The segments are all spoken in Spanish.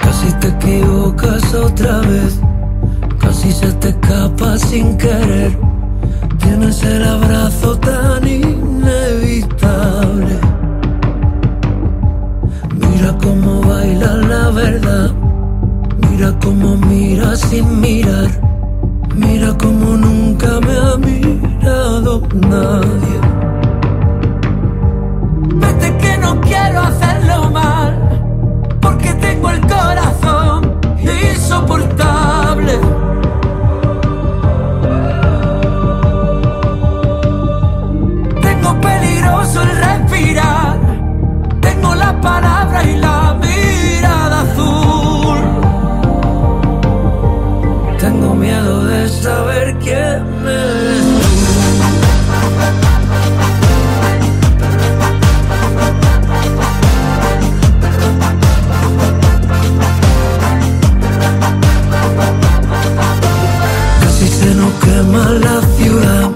Casi te equivocas otra vez, casi se te escapa sin querer. Tienes el abrazo tan inevitable. Mira cómo baila la verdad, mira cómo mira sin mirar, mira cómo nunca me ha mirado nadie. Vete que no quiero hacerlo mal, porque tengo el corazón insoportable. Tengo peligroso el respirar, tengo la palabra y la mirada azul. Tengo miedo de saber quién me eres tú. Quema la ciudad,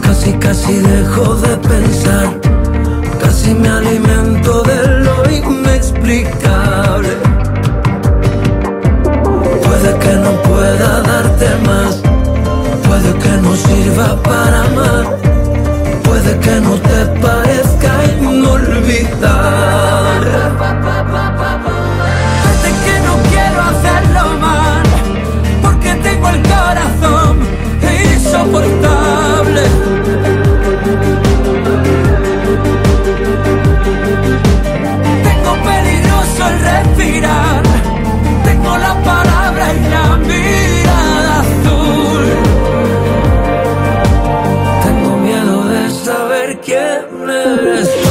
casi casi dejo de pensar, casi me alimento de lo inexplicable. Puede que no pueda darte más, puede que no sirva para amar, puede que no te parezca inolvidable. Desde que no quiero hacerlo mal, porque tengo el corazón insoportable. Tengo peligroso el respirar, tengo la palabra y la mirada azul. Tengo miedo de saber quién eres tú.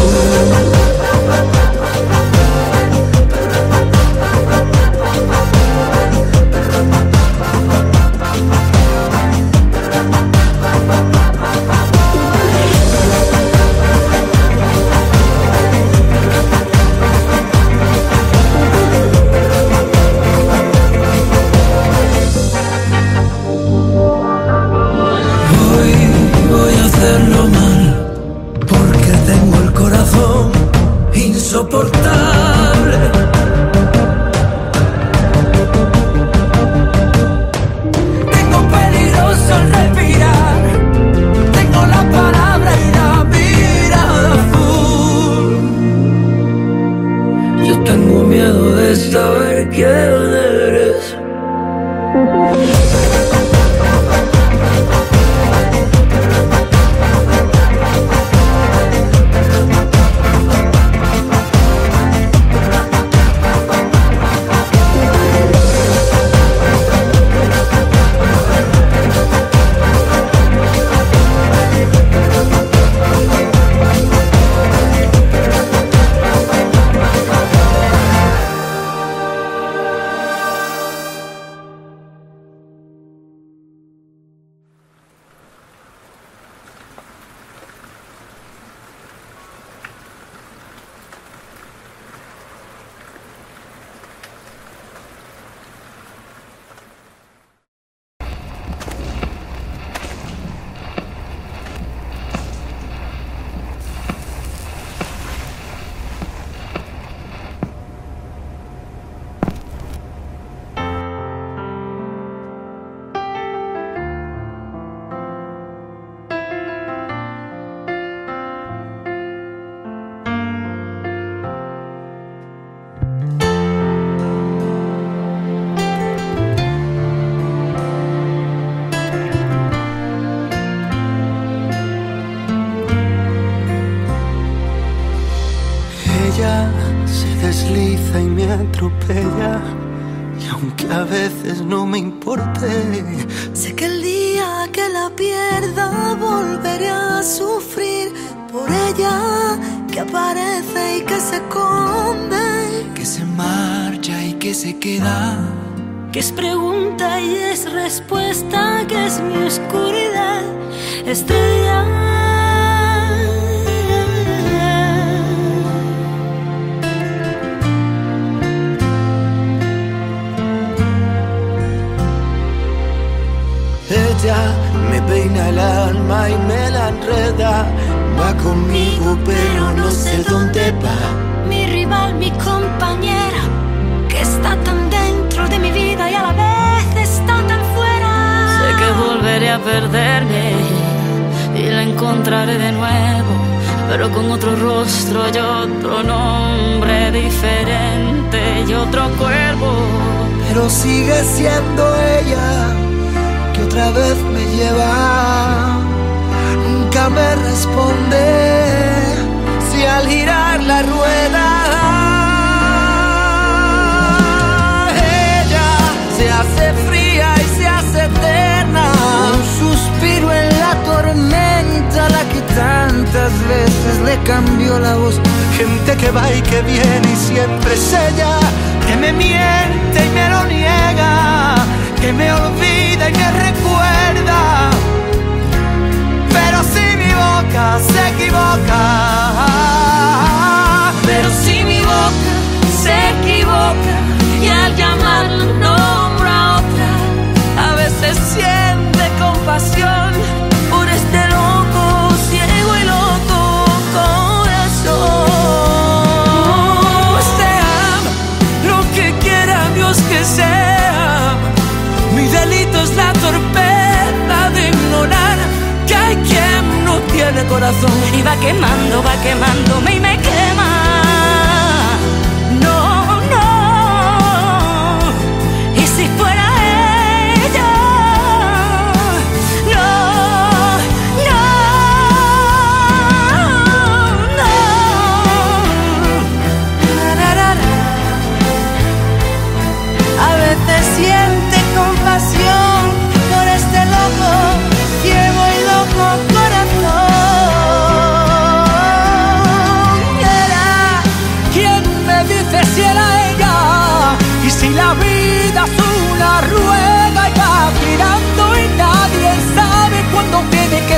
Atropella, y aunque a veces no me importe, sé que el día que la pierda volveré a sufrir por ella, que aparece y que se esconde, que se marcha y que se queda, que es pregunta y es respuesta, que es mi oscuridad, estrella. Me peina el alma y me la enreda, Va conmigo pero no sé dónde va. Mi rival, mi compañera, que está tan dentro de mi vida y a la vez está tan fuera. Sé que volveré a perderme y la encontraré de nuevo, pero con otro rostro y otro nombre diferente y otro cuerpo. Pero sigue siendo ella que otra vez me lleva. Nunca me responde si al girar la rueda ella se hace fría y se hace eterna. Un suspiro en la tormenta, la que tantas veces le cambió la voz. Gente que va y que viene y siempre es ella que me miente y me lo niega, que me olvida y me recuerda. Pero si mi boca se equivoca, pero si mi boca se equivoca y al llamarlo nombra a otra, a veces siente compasión por este loco, ciego y loco corazón. Sea lo que quiera Dios que sea, mi delito es la torpeza de ignorar que hay quien no tiene corazón. Y va quemándome y me quema. No, no. Y si fuera ella, no. A veces siente compasión por este loco, ciego y loco corazón. Era quien me dice si era ella, y si la vida es una rueda y va girando y nadie sabe cuándo tiene que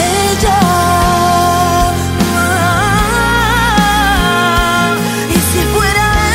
ella, y si fuera ella.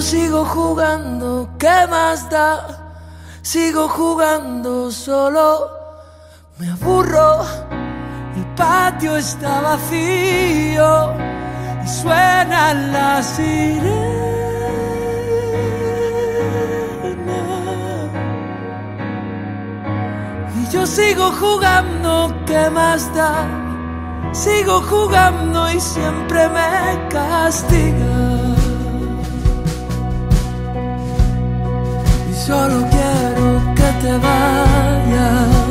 Sigo jugando, ¿qué más da? Sigo jugando solo, me aburro. El patio está vacío y suenan las sirenas. Y yo sigo jugando, ¿qué más da? Sigo jugando y siempre me castigan. Solo quiero que te vayas,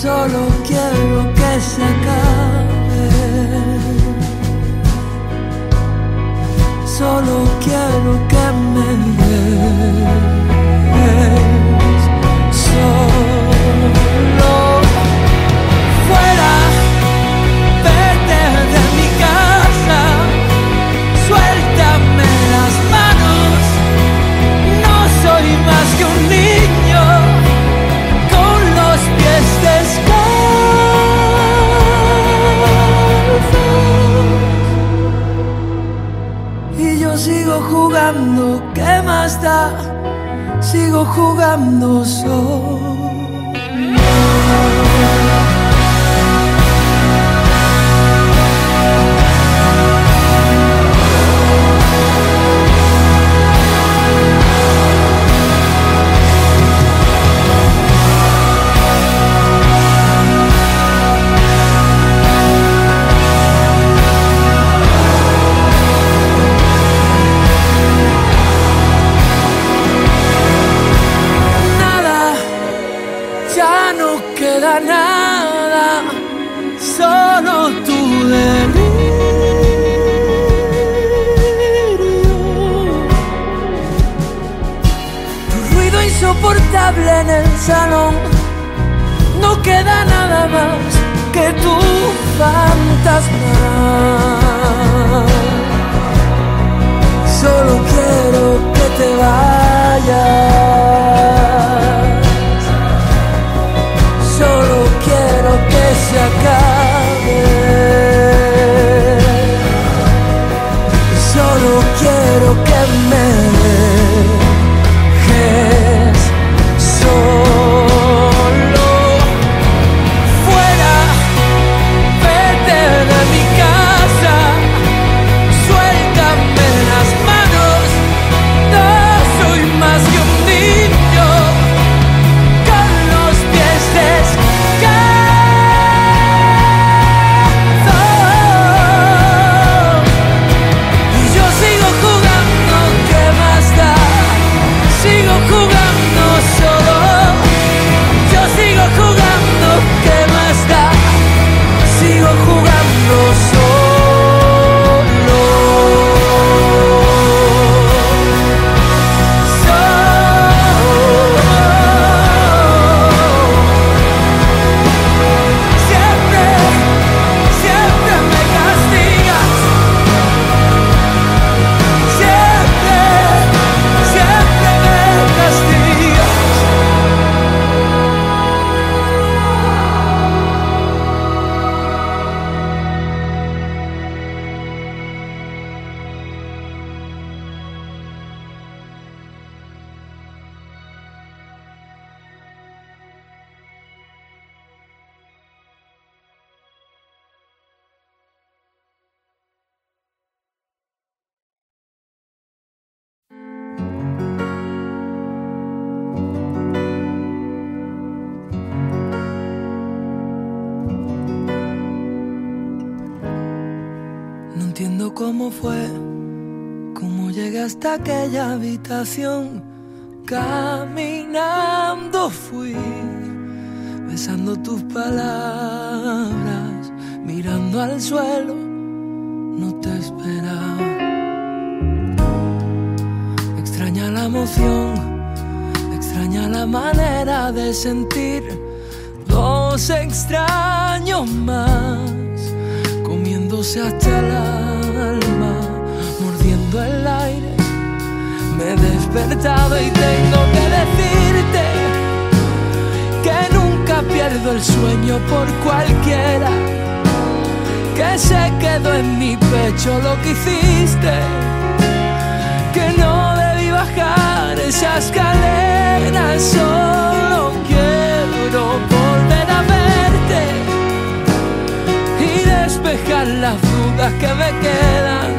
solo quiero que se acabe, solo quiero que me des. Solo fuera, vete de mi casa, suéltame las manos, no soy más que un niño con los pies descalzos. Y no sigo jugando, ¿qué más da? Sigo jugando solo. Nada, solo tu delirio, tu ruido insoportable en el salón. No queda nada más que tu fantasma. Solo quiero que te vayas, solo quiero que se acabe, solo quiero que me dejes solo. Fuera, vete de mi casa, suéltame las manos, no soy más que un niño. Hasta aquella habitación caminando fui, besando tus palabras, mirando al suelo, no te esperaba. Extraña la emoción, extraña la manera de sentir, dos extraños más, comiéndose hasta el alma, mordiendo el aire. Me he despertado y tengo que decirte que nunca pierdo el sueño por cualquiera, que se quedó en mi pecho lo que hiciste, que no debí bajar esa escalera. Solo quiero volver a verte y despejar las dudas que me quedan.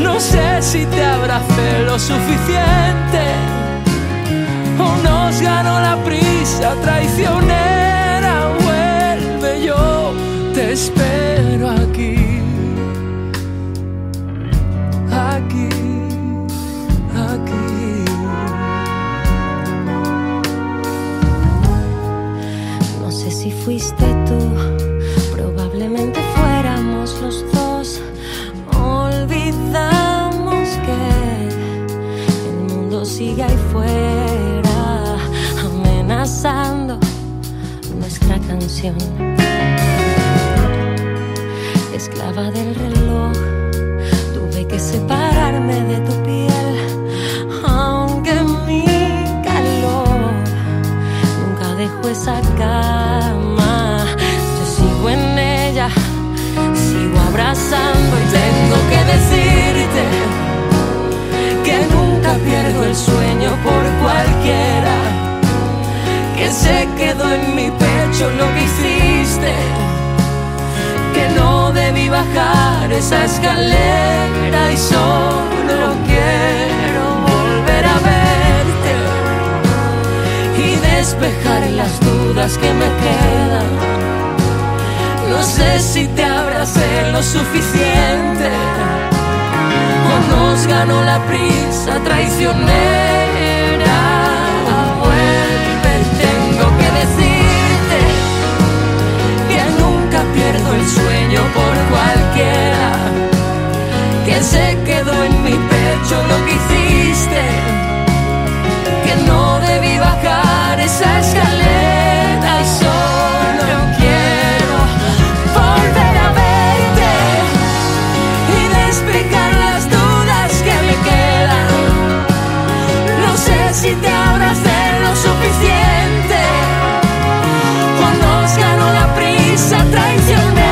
No sé si te abracé lo suficiente o nos ganó la prisa traicionera. Vuelve, yo te espero aquí, aquí, aquí. No sé si fuiste tú, probablemente fuéramos los dos. Olvidamos que el mundo sigue ahí fuera, amenazando nuestra canción. Esclava del reloj, tuve que separarme de tu piel, aunque mi calor nunca dejó esa cama. Yo sigo en ella, sigo abrazando y tengo que decirte quedó en mi pecho lo que hiciste, que no debí bajar esa escalera y solo quiero volver a verte y despejar las dudas que me quedan. No sé si te abracé lo suficiente o nos ganó la prisa traicionera. El sueño por cualquiera que se quedó en mi pecho lo que hiciste, que no debí bajar esa escalera y solo quiero volver a verte y despejar las dudas que me quedan. No sé si te abracé lo suficiente o nos ganó la prisa traicionera.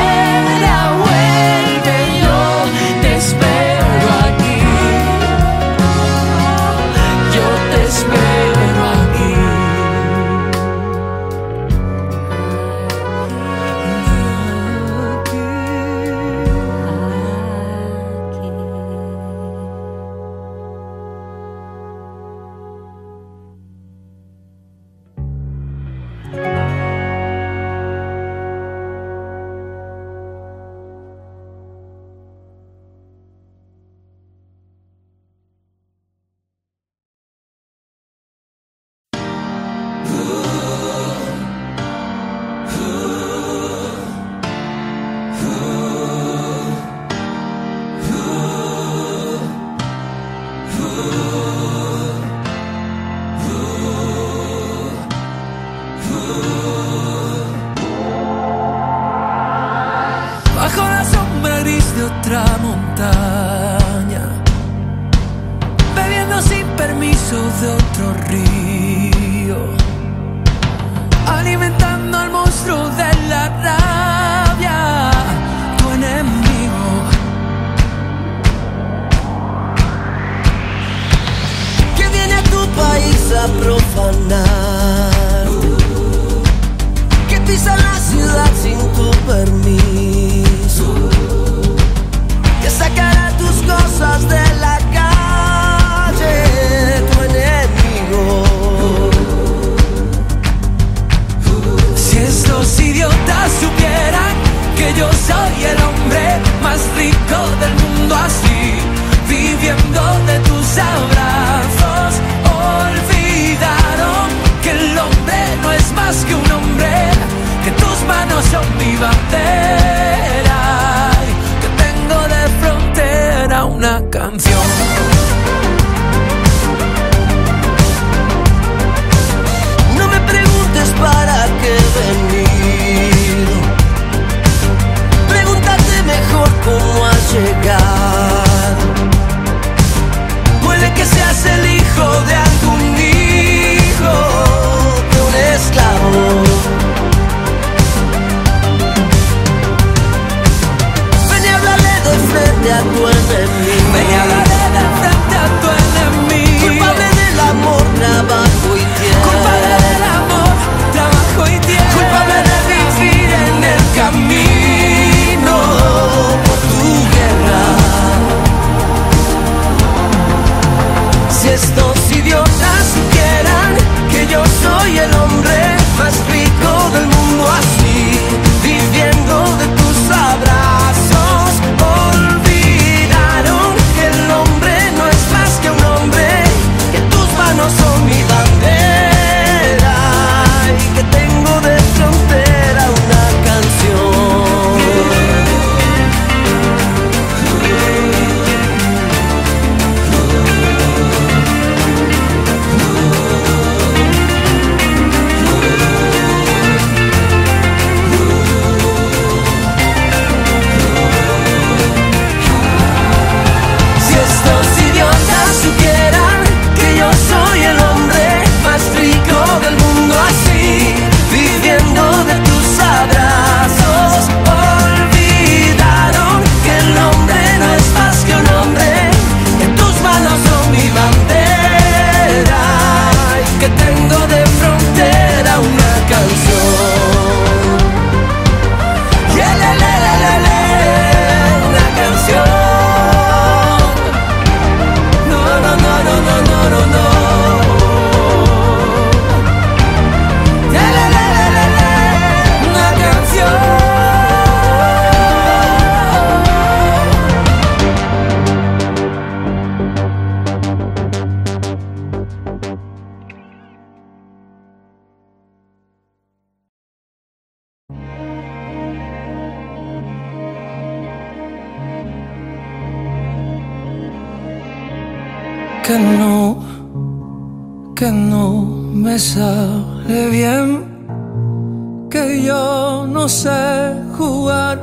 que no me sale bien, que yo no sé jugar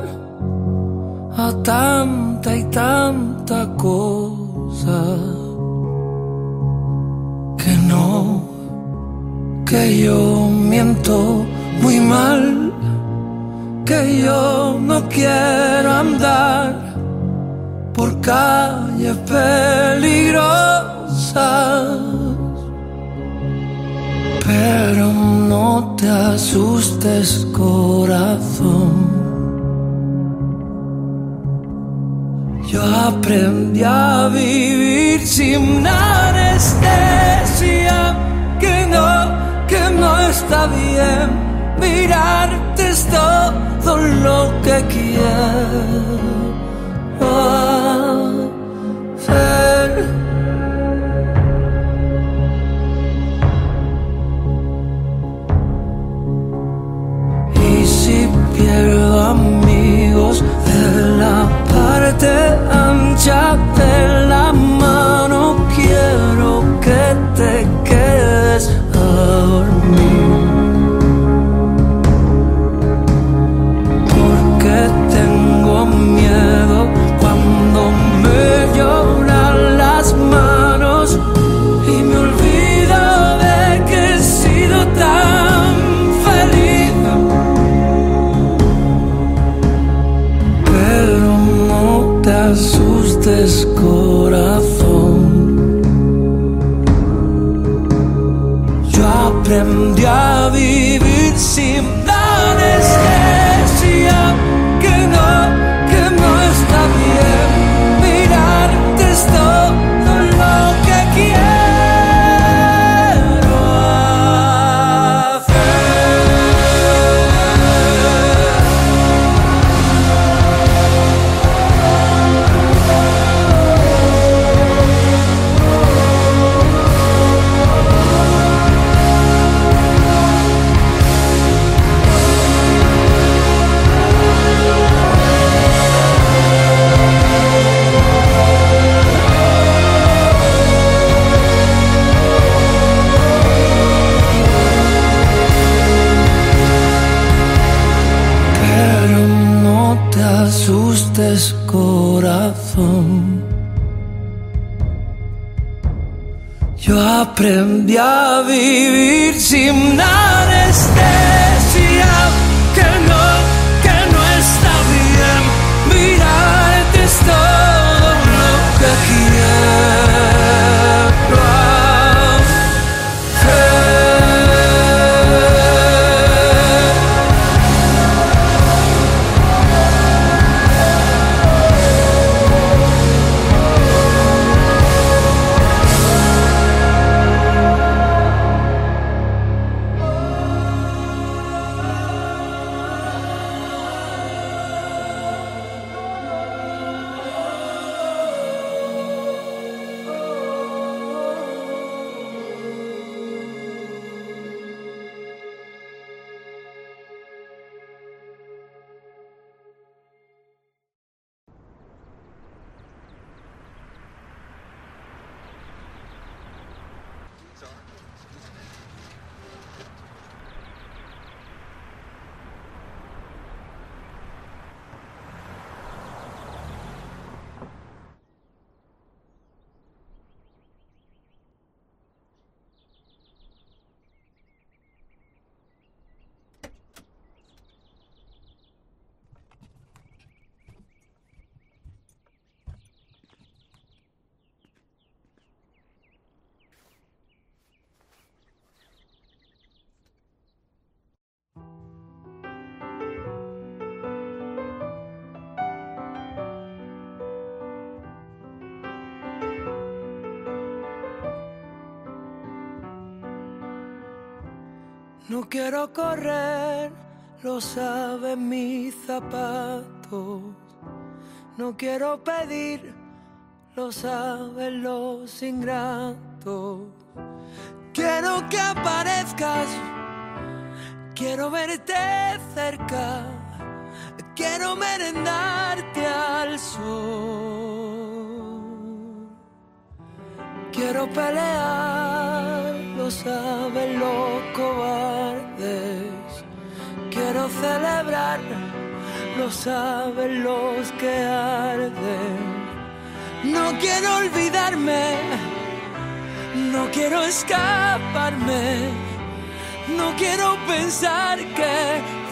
a tanta y tanta cosa, que no, que yo miento muy mal, que yo no quiero andar por calles peligrosas. Pero no te asustes, corazón. Yo aprendí a vivir sin anestesia. Que no está bien mirarte, es todo lo que quiero. Y si pierdo amigos de la parte ancha de la mano, quiero que te quedes a dormir, porque tengo miedo cuando me lloro manos y me olvido de que he sido tan feliz. Pero no te asustes, corazón. Yo aprendí a vivir sin anestesia. Que no está bien mirarte esto. Corazón, yo aprendí a vivir sin anestesia. Que no está bien mirarte, es todo lo que quiero hacer. No quiero correr, lo saben mis zapatos. No quiero pedir, lo saben los ingratos. Quiero que aparezcas, quiero verte cerca, quiero merendarte al sol. Quiero pelear, lo saben los cobardes. Quiero celebrar, lo saben los que arden. No quiero olvidarme, no quiero escaparme, no quiero pensar que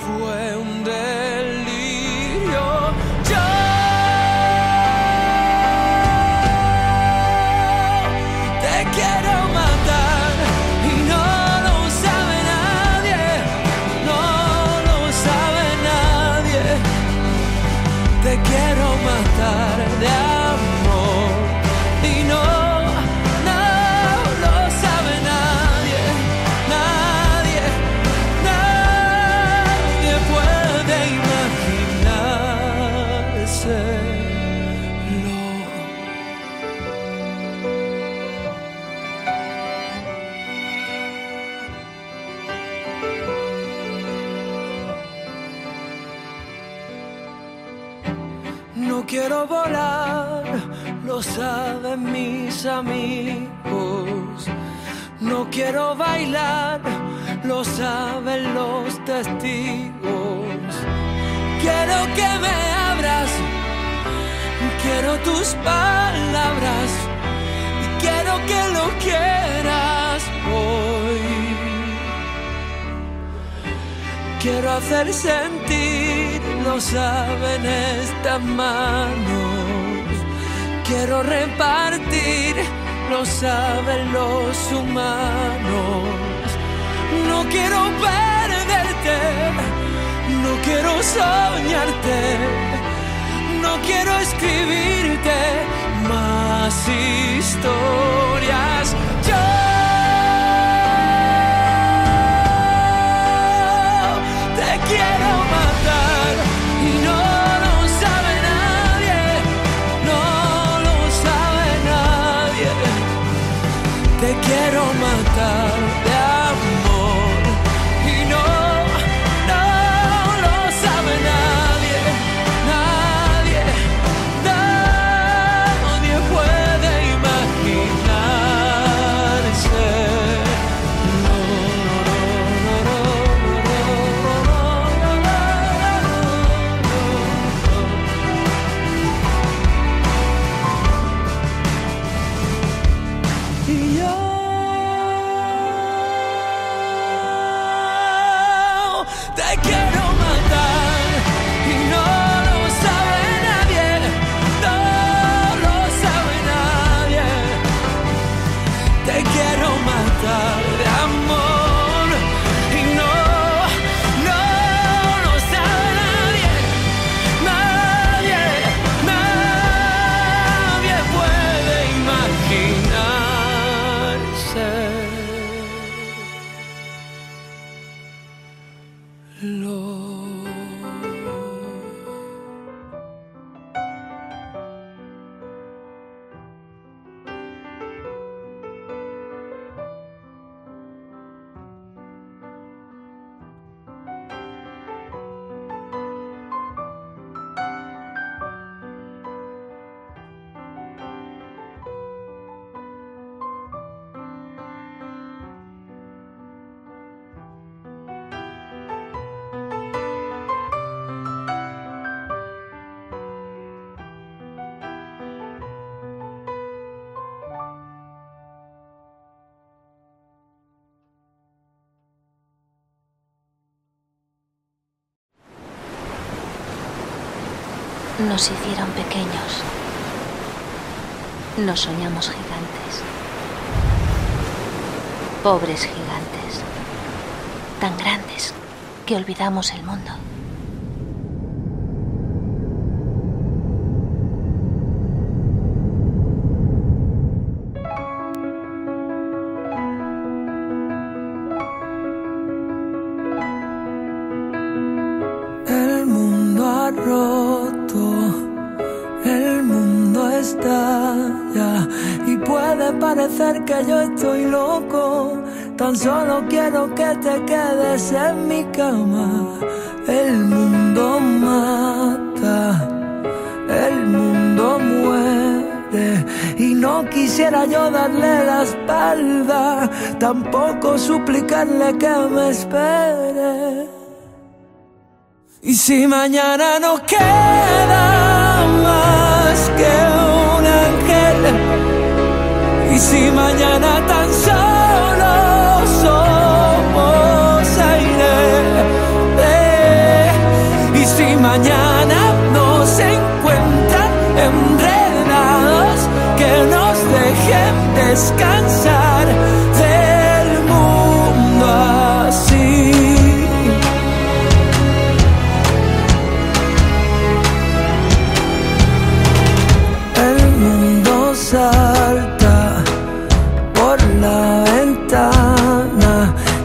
fue un delirio. Yo te quiero matar. Te quiero matar de amor y no lo sabe nadie, nadie puede imaginárselo. No quiero volar, lo saben mis amigos. No quiero bailar, lo saben los testigos. Quiero que me abras, quiero tus palabras y quiero que lo quieras hoy. Quiero hacer sentir, lo saben estas manos. Quiero repartir, lo saben los humanos. No quiero perderte, no quiero soñarte, no quiero escribirte más historias. Yo quiero matar y no lo sabe nadie, no lo sabe nadie. Te quiero matar de amor y no lo sabe nadie, nadie puede imaginarse. Nos hicieron pequeños, nos soñamos gigantes, pobres gigantes, tan grandes que olvidamos el mundo. Que yo estoy loco, tan solo quiero que te quedes en mi cama. El mundo mata, el mundo muere y no quisiera yo darle la espalda, tampoco suplicarle que me espere. Y si mañana no queda más que un ángel, y si mañana tan solo somos aire, y si mañana nos encuentran enredados, que nos dejen descansar del mundo así. El mundo salta por la ventana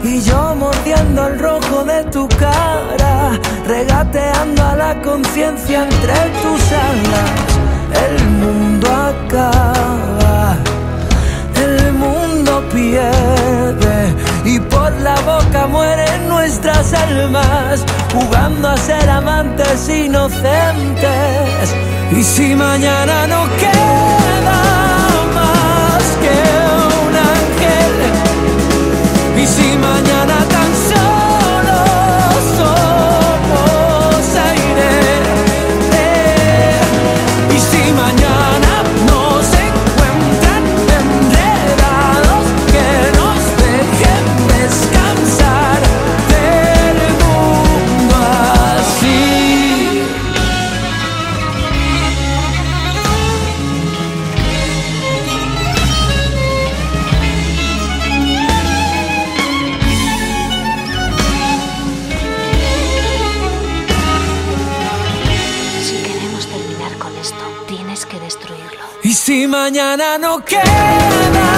y yo mordiendo el rojo de tu cara, regateando a la conciencia entre tus alas. El mundo acaba, el mundo pierde y por la boca mueren nuestras almas, jugando a ser amantes inocentes. Y si mañana no queda más que un ángel, y si mañana tan solo somos aire, y si mañana nos encuentran enredados, que nos dejen descansar del mundo así. Si queremos terminar con esto, tienes que destruirlo. Y si mañana no queda